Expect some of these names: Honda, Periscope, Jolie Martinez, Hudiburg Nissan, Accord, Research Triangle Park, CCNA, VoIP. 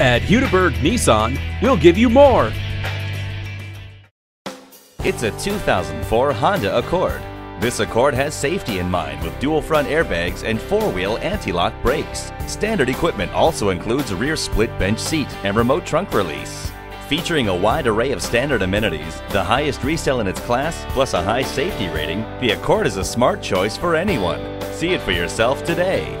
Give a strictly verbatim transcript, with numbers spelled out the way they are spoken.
At Hudiburg Nissan, we'll give you more. It's a two thousand four Honda Accord. This Accord has safety in mind with dual front airbags and four-wheel anti-lock brakes. Standard equipment also includes a rear split bench seat and remote trunk release. Featuring a wide array of standard amenities, the highest resale in its class, plus a high safety rating, the Accord is a smart choice for anyone. See it for yourself today.